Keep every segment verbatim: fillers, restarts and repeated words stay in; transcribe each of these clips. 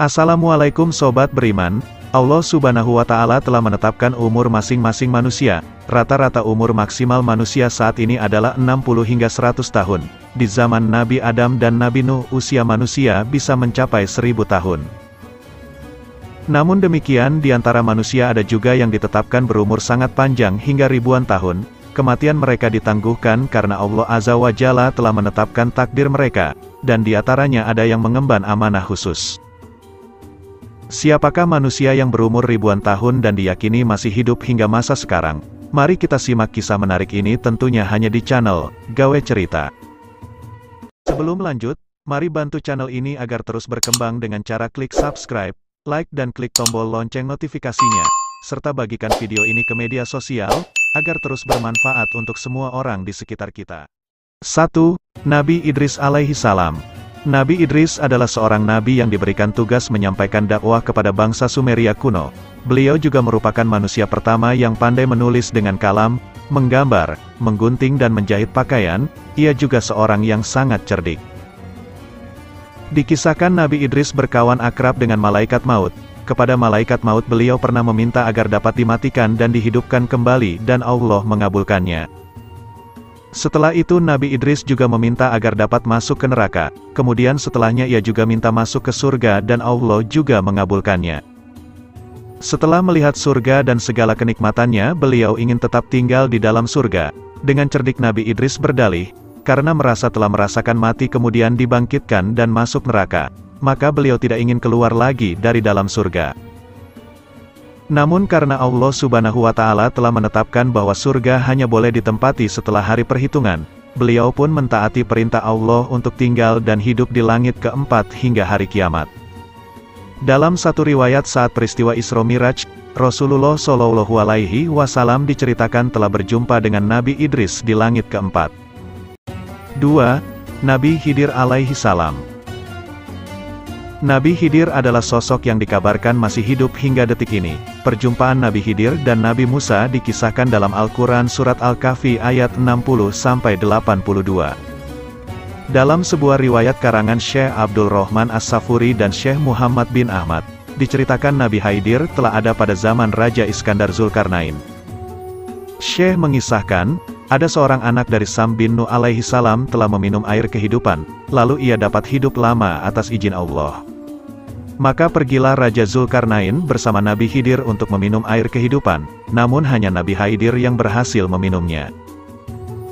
Assalamualaikum sobat beriman, Allah Subhanahu wa Ta'ala telah menetapkan umur masing-masing manusia. Rata-rata umur maksimal manusia saat ini adalah enam puluh hingga seratus tahun. Di zaman Nabi Adam dan Nabi Nuh usia manusia bisa mencapai seribu tahun. Namun demikian di antara manusia ada juga yang ditetapkan berumur sangat panjang hingga ribuan tahun. Kematian mereka ditangguhkan karena Allah Azza wa Jalla telah menetapkan takdir mereka, dan di antaranya ada yang mengemban amanah khusus. Siapakah manusia yang berumur ribuan tahun dan diyakini masih hidup hingga masa sekarang? Mari kita simak kisah menarik ini tentunya hanya di channel Gawe Cerita. Sebelum lanjut, mari bantu channel ini agar terus berkembang dengan cara klik subscribe, like dan klik tombol lonceng notifikasinya, serta bagikan video ini ke media sosial, agar terus bermanfaat untuk semua orang di sekitar kita. satu. Nabi Idris alaihi salam. Nabi Idris adalah seorang nabi yang diberikan tugas menyampaikan dakwah kepada bangsa Sumeria kuno. Beliau juga merupakan manusia pertama yang pandai menulis dengan kalam, menggambar, menggunting dan menjahit pakaian. Ia juga seorang yang sangat cerdik. Dikisahkan Nabi Idris berkawan akrab dengan malaikat maut. Kepada malaikat maut beliau pernah meminta agar dapat dimatikan dan dihidupkan kembali dan Allah mengabulkannya. Setelah itu Nabi Idris juga meminta agar dapat masuk ke neraka, kemudian setelahnya ia juga minta masuk ke surga dan Allah juga mengabulkannya. Setelah melihat surga dan segala kenikmatannya beliau ingin tetap tinggal di dalam surga. Dengan cerdik Nabi Idris berdalih, karena merasa telah merasakan mati kemudian dibangkitkan dan masuk neraka, maka beliau tidak ingin keluar lagi dari dalam surga. Namun karena Allah Subhanahu wa Ta'ala telah menetapkan bahwa surga hanya boleh ditempati setelah hari perhitungan, beliau pun mentaati perintah Allah untuk tinggal dan hidup di langit keempat hingga hari kiamat. Dalam satu riwayat saat peristiwa Isra Miraj, Rasulullah Shallallahu Alaihi Wasallam diceritakan telah berjumpa dengan Nabi Idris di langit keempat. dua. Nabi Khidir alaihi salam. Nabi Khidir adalah sosok yang dikabarkan masih hidup hingga detik ini. Perjumpaan Nabi Khidir dan Nabi Musa dikisahkan dalam Al-Quran Surat Al-Kahfi ayat enam puluh sampai delapan puluh dua. Dalam sebuah riwayat karangan Syekh Abdul Rahman As-Safuri dan Syekh Muhammad bin Ahmad, diceritakan Nabi Khidir telah ada pada zaman Raja Iskandar Zulkarnain. Syekh mengisahkan, ada seorang anak dari Sam bin Nu alaihi salam telah meminum air kehidupan, lalu ia dapat hidup lama atas izin Allah. Maka pergilah Raja Zulkarnain bersama Nabi Khidir untuk meminum air kehidupan, namun hanya Nabi Khidir yang berhasil meminumnya.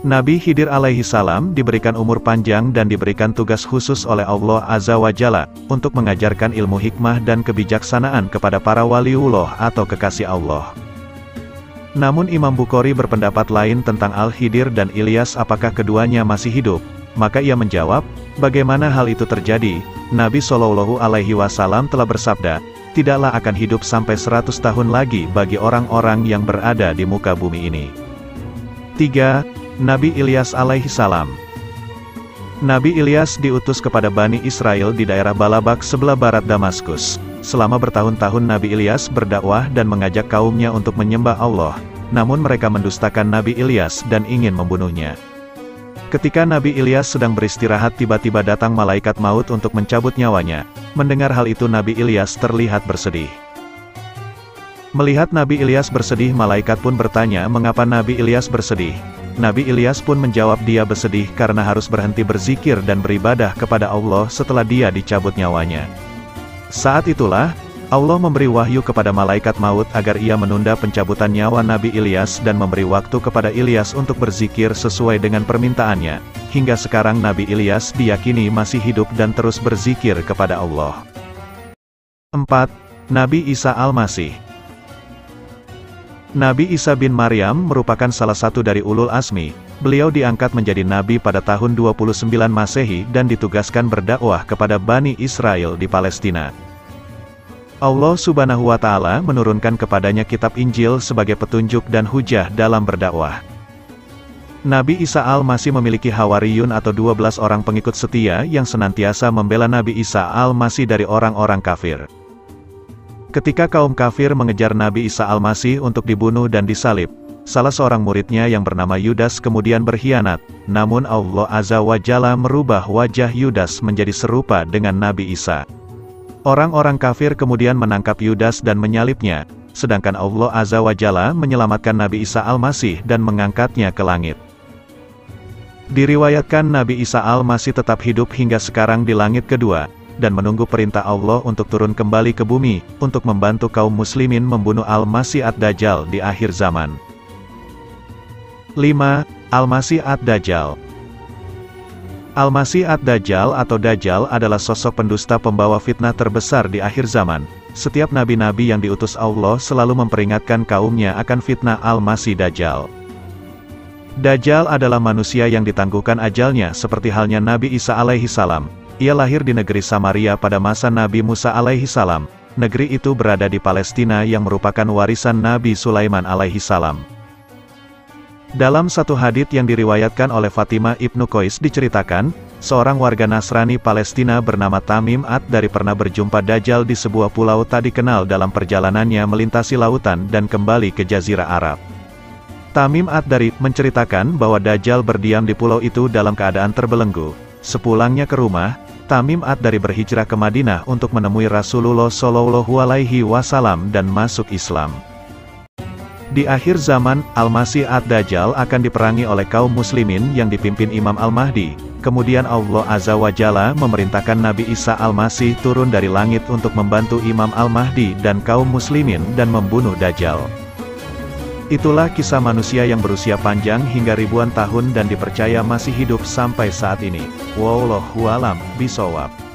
Nabi Khidir alaihi salam diberikan umur panjang dan diberikan tugas khusus oleh Allah Azza wa Jalla, untuk mengajarkan ilmu hikmah dan kebijaksanaan kepada para waliullah atau kekasih Allah. Namun Imam Bukhari berpendapat lain tentang Al-Khidir dan Ilyas apakah keduanya masih hidup. Maka ia menjawab, bagaimana hal itu terjadi? Nabi Shallallahu Alaihi Wasallam telah bersabda, tidaklah akan hidup sampai seratus tahun lagi bagi orang-orang yang berada di muka bumi ini. tiga. Nabi Ilyas alaihi salam. Nabi Ilyas diutus kepada Bani Israel di daerah Balabak sebelah barat Damaskus. Selama bertahun-tahun Nabi Ilyas berdakwah dan mengajak kaumnya untuk menyembah Allah, namun mereka mendustakan Nabi Ilyas dan ingin membunuhnya. Ketika Nabi Ilyas sedang beristirahat tiba-tiba datang malaikat maut untuk mencabut nyawanya. Mendengar hal itu Nabi Ilyas terlihat bersedih. Melihat Nabi Ilyas bersedih malaikat pun bertanya mengapa Nabi Ilyas bersedih. Nabi Ilyas pun menjawab dia bersedih karena harus berhenti berzikir dan beribadah kepada Allah setelah dia dicabut nyawanya. Saat itulah, Allah memberi wahyu kepada malaikat maut agar ia menunda pencabutan nyawa Nabi Ilyas dan memberi waktu kepada Ilyas untuk berzikir sesuai dengan permintaannya. Hingga sekarang Nabi Ilyas diyakini masih hidup dan terus berzikir kepada Allah. empat. Nabi Isa Al-Masih. Nabi Isa bin Maryam merupakan salah satu dari ulul azmi. Beliau diangkat menjadi nabi pada tahun dua puluh sembilan Masehi dan ditugaskan berdakwah kepada Bani Israel di Palestina. Allah Subhanahu wa Ta'ala menurunkan kepadanya kitab Injil sebagai petunjuk dan hujah dalam berdakwah. Nabi Isa Al-Masih memiliki hawariyun atau dua belas orang pengikut setia yang senantiasa membela Nabi Isa Al-Masih dari orang-orang kafir. Ketika kaum kafir mengejar Nabi Isa Al-Masih untuk dibunuh dan disalib, salah seorang muridnya yang bernama Yudas kemudian berkhianat, namun Allah Azza wa Jalla merubah wajah Yudas menjadi serupa dengan Nabi Isa. Orang-orang kafir kemudian menangkap Yudas dan menyalibnya, sedangkan Allah Azza wa Jalla menyelamatkan Nabi Isa Al-Masih dan mengangkatnya ke langit. Diriwayatkan Nabi Isa Al-Masih tetap hidup hingga sekarang di langit kedua, dan menunggu perintah Allah untuk turun kembali ke bumi, untuk membantu kaum muslimin membunuh Al-Masih Ad-Dajjal di akhir zaman. lima. Al-Masih Ad-Dajjal. Al-Masih Ad-Dajjal atau Dajjal adalah sosok pendusta pembawa fitnah terbesar di akhir zaman. Setiap nabi-nabi yang diutus Allah selalu memperingatkan kaumnya akan fitnah Al-Masih Dajjal. Dajjal adalah manusia yang ditangguhkan ajalnya seperti halnya Nabi Isa alaihi salam. Ia lahir di negeri Samaria pada masa Nabi Musa alaihi salam. Negeri itu berada di Palestina yang merupakan warisan Nabi Sulaiman alaihi salam. Dalam satu hadits yang diriwayatkan oleh Fatima Ibnu Qois diceritakan, seorang warga Nasrani Palestina bernama Tamim ad-Dari pernah berjumpa Dajjal di sebuah pulau tak dikenal dalam perjalanannya melintasi lautan dan kembali ke Jazirah Arab. Tamim ad-Dari menceritakan bahwa Dajjal berdiam di pulau itu dalam keadaan terbelenggu. Sepulangnya ke rumah, Tamim ad-Dari berhijrah ke Madinah untuk menemui Rasulullah Shallallahu Alaihi Wasallam dan masuk Islam. Di akhir zaman, Al-Masih Ad-Dajjal akan diperangi oleh kaum muslimin yang dipimpin Imam Al-Mahdi. Kemudian Allah Azza wa Jalla memerintahkan Nabi Isa Al-Masih turun dari langit untuk membantu Imam Al-Mahdi dan kaum muslimin dan membunuh Dajjal. Itulah kisah manusia yang berusia panjang hingga ribuan tahun dan dipercaya masih hidup sampai saat ini. Wallahu a'lam bishawab.